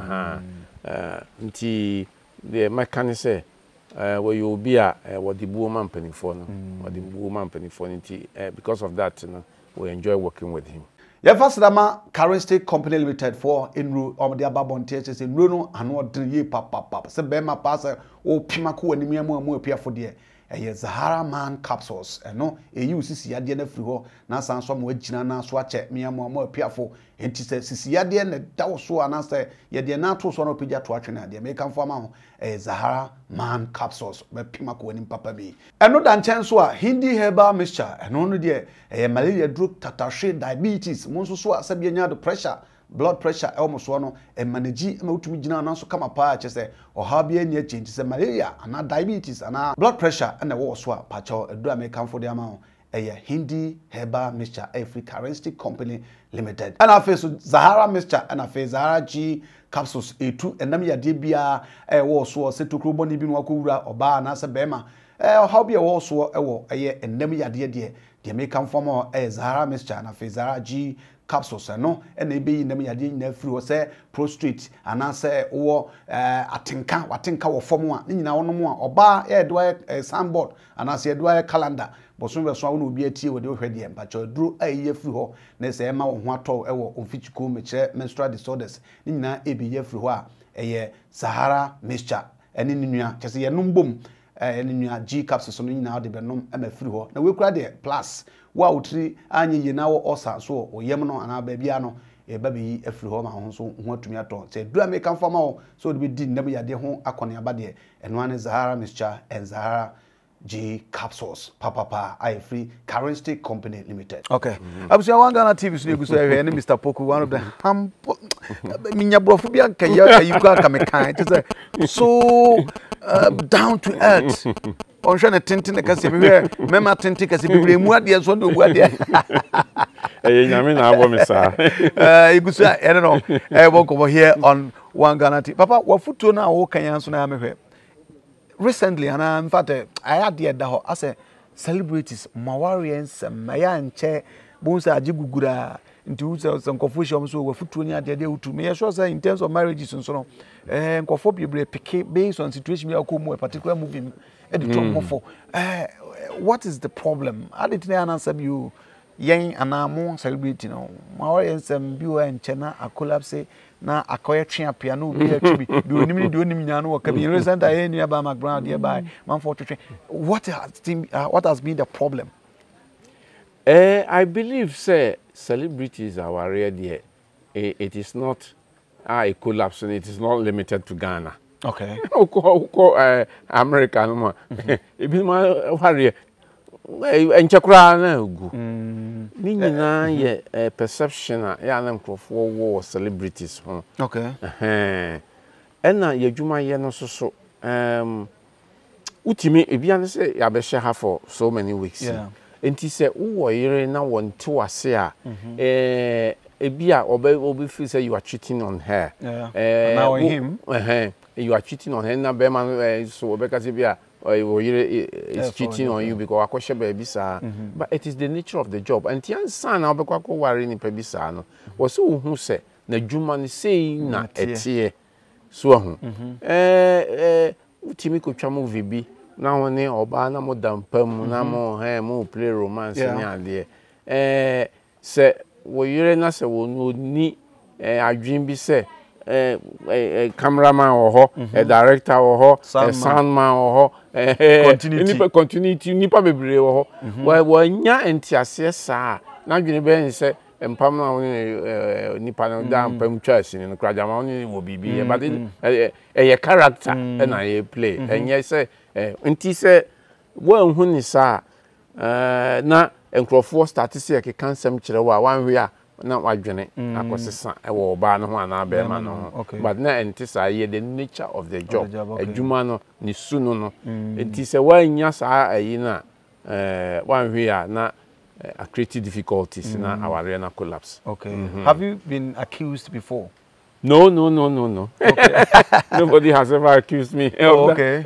Until the mechanic say, where you will be at what the boom penny for no, what the boom penny for. Because of that, you know, we enjoy working with him. Yafasama Current State Company Limited for in Ru on the Ababon Teachers in Runo and what ye papa. Sebema Passa or Pimaku and Miamu and Mopia for dear. A Zahara Man Capsules and no, a UCC Adian Friho, Nasan some Wajina Swatch, Miamu Mopia for, and she says, Sisiadian, Dawso, and answer, Yadianato Sono Pija to Achina, the American farmer, a Zahara Man Capsules, where Pimaku and Papa be. And no dan chanswa, Hindi herbal mixture, and only dear, a malaria droop, tatashe, diabetes, Monsua, Sabiana, the pressure. Blood pressure almost one and manage multimina and also come apart chese or hobby any change is malaria and diabetes and blood pressure and the war swap patcho a drama come for the amount a Hindi herbal mixture every currency company limited and I face Zahara Mister and I face Zahara G capsules A2 and Namia DBR a war sword set to cruboni bin wakura or bar and answer bema hobby a war sword a year and Namia dear the American former a Zahara Mister and I face Zahara G capsules no and they be in the yadin nephew or say prostrate and answer or atinka or formula in our no more or bar air dwyer a soundboard and I say dwyer calendar but soon as one will be a tea with your head but your drew a year through her next emma on what or on physical menstrual disorders in a year through her a year Zahara Mister and in your just a boom and in G capsules on in our debenum and a through now we cry plus wow tree any ye now osa so or yemano and our babyano a baby every home and so want to me at all. Say do I make a formal so we did never yet home aconia body and one is Zahara Mister and Zahara G capsules papa I free Current State Company Limited. Okay. I'm sure One Ghana TV and Mr. Poku, one of the humble Minyabrofobia can you so down to earth. On shall attend the Casimir, Mamma Tintic as if you remove the answer to what you could say. I don't know. I walk over here on One Ghana TV. Papa, what foot to now? Can you answer? I'm here recently, and I'm fatter. I had the other as a celebrities, Mawarians, Maya and Che, Bonsa Jigugura, into some confusion. So, what foot to near the deal to me, I should say, in terms of marriages and so on. And Kofobia, based on situation, we are come a particular movie. What is the problem? I didn't answer you. Yang and I'm celebrating. My some viewer and China are collapsing. Now I acquire piano. Do you resent I nearby my ground nearby? What has been the problem? I believe, sir, celebrities are already. It is not a collapse, and it is not limited to Ghana. Okay. American. It be my warrior. And Chakra go. Meaning, a perception, Alan Crawford war celebrities. Okay. And now you do so. Utimi, if you understand, Yabesha for so many weeks. Yeah. And he said, oh, you're now one to a sea. Ebia Obi feel say you are cheating on her. Yeah. Now him. You are cheating on her. Now Berman so Obeka say Bia is cheating on you because Akoshe baby sa. But it is the nature of the job. And Tian San Obeka ko worry ni baby sa no. Wasu uhu se na juma ni say na etie. So uhu. Utimi ko twa movie bi na one oba na mo dampam na mo he mo play romance ni ade. Se woyere na se woni adwin bi se cameraman or ho director or ho soundman or ho continuity ni pa bebre ho wo nya entiase sa na adwin be ni se empam na woni ni pa na da empam choice ni no kraja ma woni wo bibi but e character na e play enye se enti se wo hu ni sa na and Crawford started to see a cancer, which one we are na wadwene akosesa e wo ba no ho ana be ma no but na entisa ye the nature of the job adwuma no ni sunu no entisa wanya saa ayi na wanhwe a na creative difficulties na aware na collapse. Okay. Have you been accused before? No. Okay. Nobody has ever accused me. Oh, okay.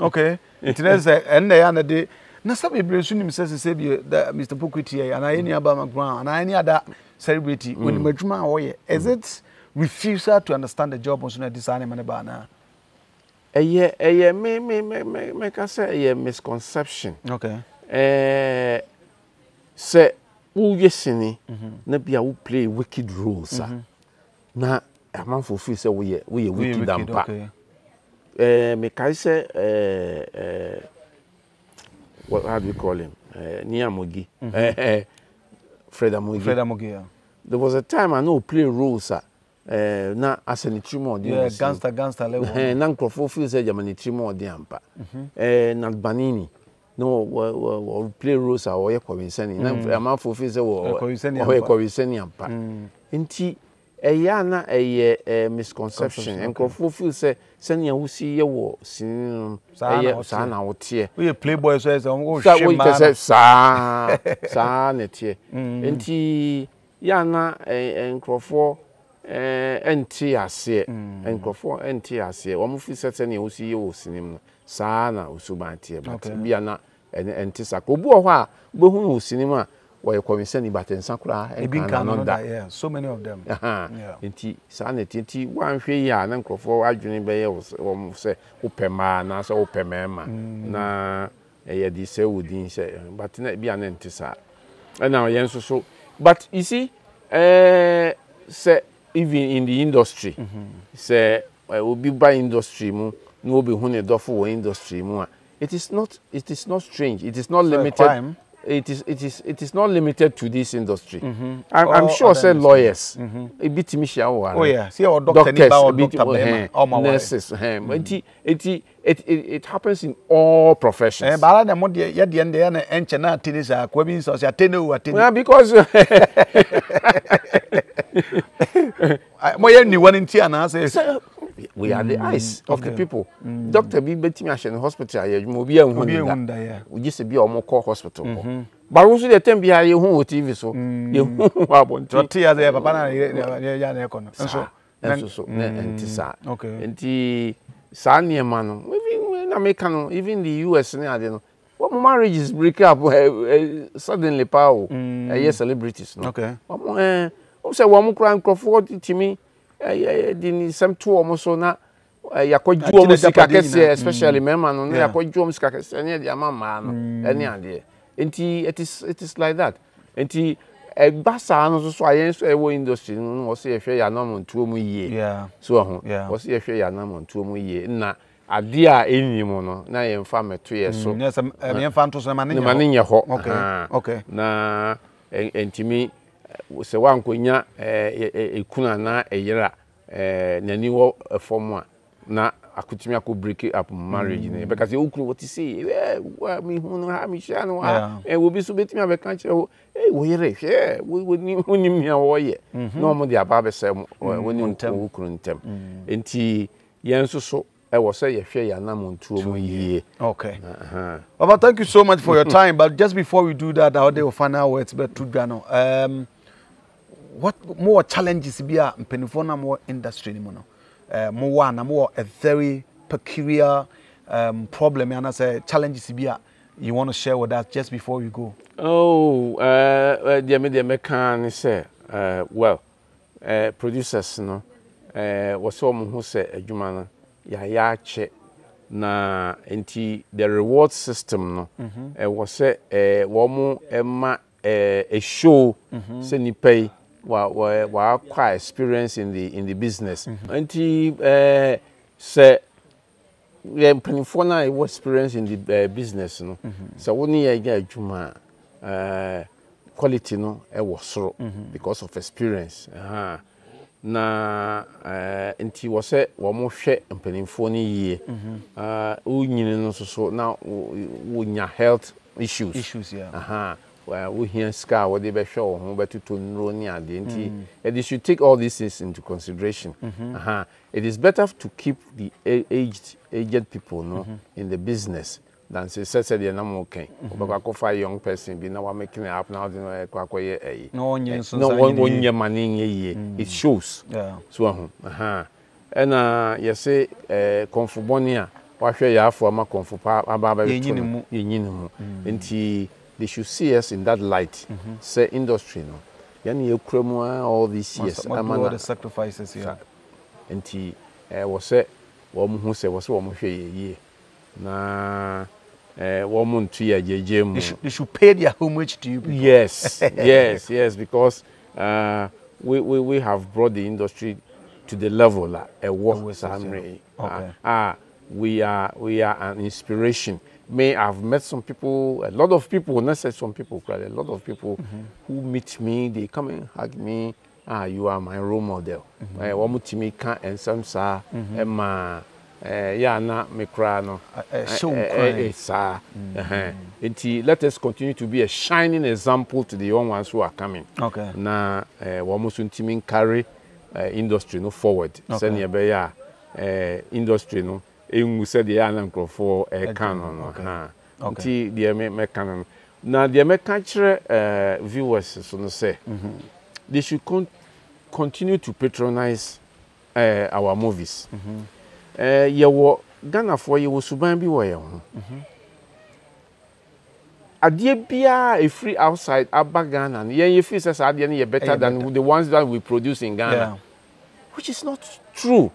Okay. Interesting. And they are the. Now some people say that Mr. Poku here and any other background and any other celebrity when Majuma Oye is it refusal to understand the job on Sunday design man ba na. Eh me can say a misconception. Okay. Say who yesini na bia who play wicked roles na a man fulfill say we wicked ampa. Okay. Me can say what how do you call him? Nia Mugi. Freda Mugi. Freda Mugi, yeah. There was a time I know play roles na as an instrument. Yeah, gangster level. Na Crawford feel say German instrument dey ampa. Na Banini. No, we play roles are we convincing. Na am fulfill say we convincing ampa. Nti eya na eye misconception enkofo feel say senior who see ye wo senior sa na wote we playboy so say we shame man sa na tie enti ya na enkofo enti ase enkofo enti ase wo mo feel say senior who see ye wo senior sa na usuba tie but bia na enti sa ko bu ho a bo hu wo senior why commissioning but in Sakura and that, yeah, so many of them. Inti sanity one free and uncle for Arjun Bay was almost say, Operman, as Operman. Na a disse would say, but not be an entisa. And now, yes, so. But you see, say, even in the industry, say, I will be by industry, no be honey doffo industry more. It is not strange, it is not limited. It is not limited to this industry. I'm sure say lawyers a bit misha o ara. Oh yeah, see or doctors a bit nurses. It happens in all professions. Bara na mo de ye de na enche na tennis akwabi so say tenu wa tenu. Well because mo ye ni one ntia na say we are the eyes of the people. Doctor bi betimi ahye no hospital aye mo bi ehun da we just bi omo call hospital ko but we so the time bi aye hu TV so ye hu abon toti as e papa na ya na ekono so enti sa enti sa ne ma no even America no even the US ne ade no what marriages break up suddenly power yes celebrities no okay o say wo mo kran crofo timi didn't some two almost so now. Especially Memman, it is like that. And a industry, was a fair number 2 years. Yeah, so was a fair number 2 years. Na idea any mono, now I am farmer 2 years. So, yes, I am fan to some money. Okay, na and to me. So one kunya kuna na eyira nani wo form na akutimi akọ break up marriage na because you know what you say me hunu ha me sha no ha wo bi so betimi abekan che wo yere she wo ni hunu mi awo ye no mo dia ba be say wo ni wo kru ntem enti yen so so I was saying, okay. Well, thank you so much for your time. But just before we do that, I will find out where it's better to Ghana. What more challenges be in Penifona more industry? More a very peculiar problem. And I say challenges be you want to share with us just before we go. Oh, the American say, well, producers, no, was someone who said a human. Yeah, check. Na enti the reward system no. Was say womo ema a show say ni pay wa acquire experience in the business. Enti say Penifona was experience in the business no. So we need a get adwuma quality no was so because of experience. Na enti was say wo mo hwe mpanimfo ni yie wo nyine no so so na wo nya health issues yeah we hear scar what they be show but to and you should take all these things into consideration. It is better to keep the aged people no in the business than say said the number okay but young person be now making it up now no one money it shows so and you say confubonia they should see us in that light. Say industry, no. You all these years. All the sacrifices here. And he was say, was na they should pay their homage to you. People. Yes, yes, yes. Because we have brought the industry to the level that we are an inspiration. May I've met some people, a lot of people, not said some people, but a lot of people who meet me, they come and hug me. Ah, you are my role model. I want to me can and some sa Emma yeah na me cry no. Show let us continue to be a shining example to the young ones who are coming. Okay. Na almost me carry industry no forward. Senior industry no. In said the island for a canon. Okay. The American now the American viewers, so to say, they should continue to patronize our movies. You were Ghana for you was Suban Biway. I did be a free outside Abba Ghana, and yeah, you feel as I did better than the ones that we produce in Ghana, which is not true.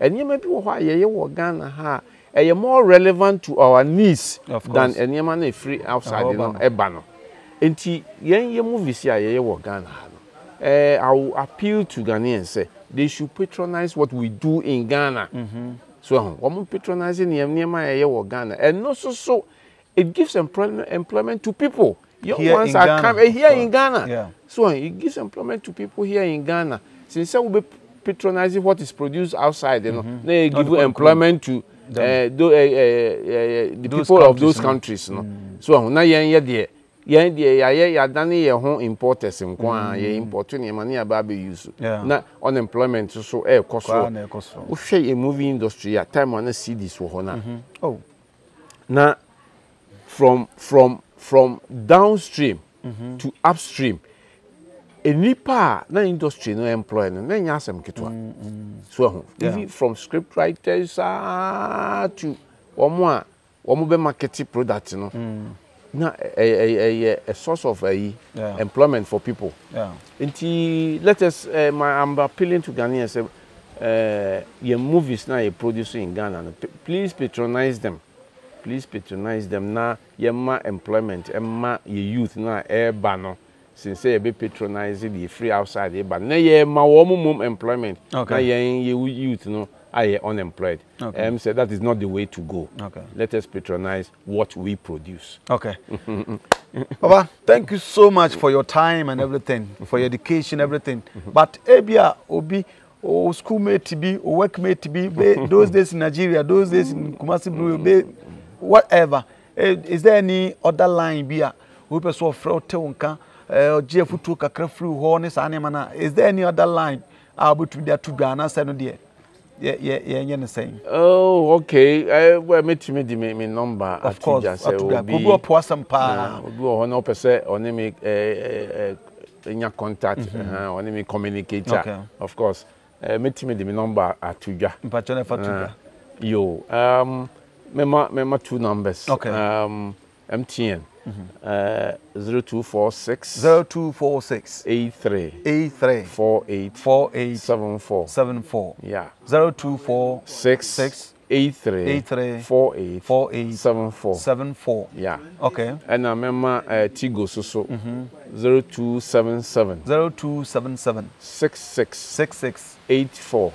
And you may be why you Ghana, and you're more relevant to our needs than any man free outside Ebano. And you movies here, you Ghana. I will appeal to Ghanaians, say they should patronize what we do in Ghana. So, I'm patronizing you Ghana, and also so it gives employment to people. Young ones are coming here in Ghana. So it gives employment to people here in Ghana. Since I will be patronizing what is produced outside, you know, they give employment to the people of those countries. No? So now you importers in Kwan, you importing your money about use. Now unemployment so cost. We share a movie industry at time when I see this one. Oh, now from downstream to upstream. A nipa na industry no employ no na nya asem ketwa so even from script writers to omo a omo be market product no na a source of employment for people and let us I'm appealing to Ghanaians your movies now you produce in Ghana please patronize them. Please patronize them na yema employment emma youth na ebano. Since they be patronizing the free outside, but now yeah, my woman employment. Okay, you youth know I unemployed. Okay, so that is not the way to go. Okay, let us patronize what we produce. Okay, Baba, thank you so much for your time and everything, for your education, everything. But Abia Obi. Oh, schoolmate to be, workmate to be. Those days in Nigeria, those days in Kumasi Blue, whatever. Is there any other line Bia? We pursue fraud teunka. Is there any other line between there to Ghana and there? Yeah, saying. Oh, okay. Well, me to me number. Of course. Of course. Me number at yo. Me two numbers. Okay. MTN. 0246 83 48 74 yeah 0246 83 48 74 yeah okay and I remember Tigo Soso 0277 66 84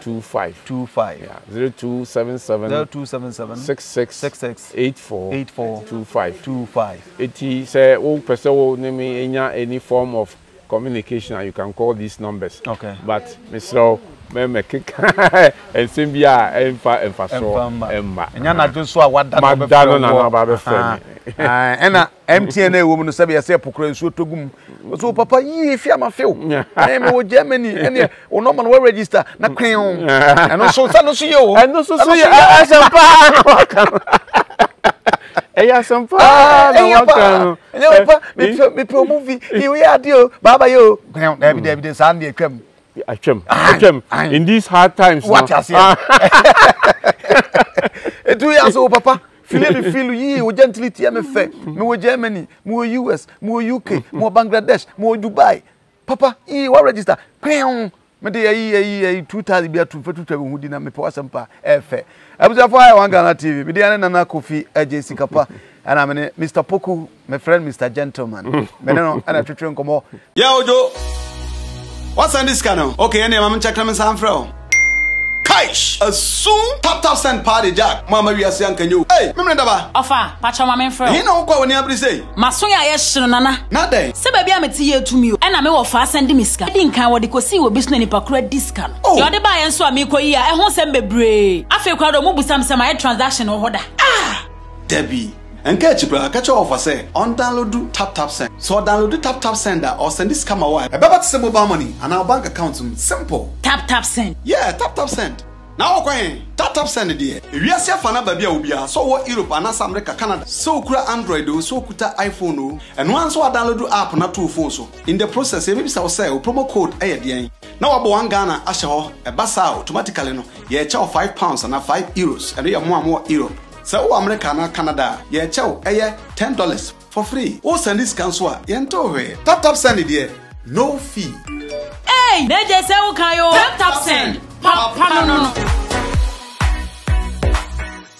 25 yeah 0277 66 84 25 25 it is say all person will name any form of communication, you can call these numbers. Okay. But Mr. Meme Kika and Simbia and Faso Emma. And Yana just saw what that about and MTNA woman to say, I say, Pokra, so to whom. So, Papa, ye, if you am a film, I am with Germany, and no man will register, not crayon. And also, Sanosio, and also, Eya sampa na wakano. Eya pa me pro movie. Iwe adio baba yo. David Sandy akwam. Akwam. In these hard times. What I say. Edu ya so papa. Feel ye we gently tie me fe. Me we Germany, me we US, me we UK, me we Bangladesh, me we Dubai. Papa, ye wa register. Kwen. Me dey ayi 2000 bia 2012 hudi na me pa sampa efe. Abuzafo I One Ghana TV. Me dey Nana Kofi agency kapa. And I'm Mr. Poku, my friend, Mr. Gentleman. Meneno, and I treat you more. Yeah, Ojo. What's on this channel? Okay, any mama check them in San Fran. Kaish! As soon Tap Tap Send party Jack. Mama, we are saying can you? Hey, remember that? Offer, patch my main friend. You know what when you have say? Masunya yes, Nana. Not there. Say, baby, I'm a tea to me. And I'm a fast and dimiska. I think I would see what business in a discount. Oh, you're the buyer, so I'm a queer. I won't send me brave. I feel quite a move with some semi transaction or order. Ah! Debbie. And catch brother, catch your offer say on download Tap Tap Send. So download Tap Tap Send or send this camera wire. About send mobile money and our bank account simple. Tap Tap Send. Yeah, Tap Tap Send. Now okay, Tap Tap Send dear. If you are see fana baby ubia, so what Europe and America, Canada. So kura Android so kuta iPhone and once so download app na two phones so. In the process, maybe say promo code aye. Now about One Ghana asho e basa automatically no. Yeah, chow £5 and €5 and you more Europe. So America and Canada, yeah, chow, aye, $10 for free. Oh, send this cancer, yeah, Tap Tap Send it here, no fee. Hey, they just say, okay, Tap Tap Send. Papa, no.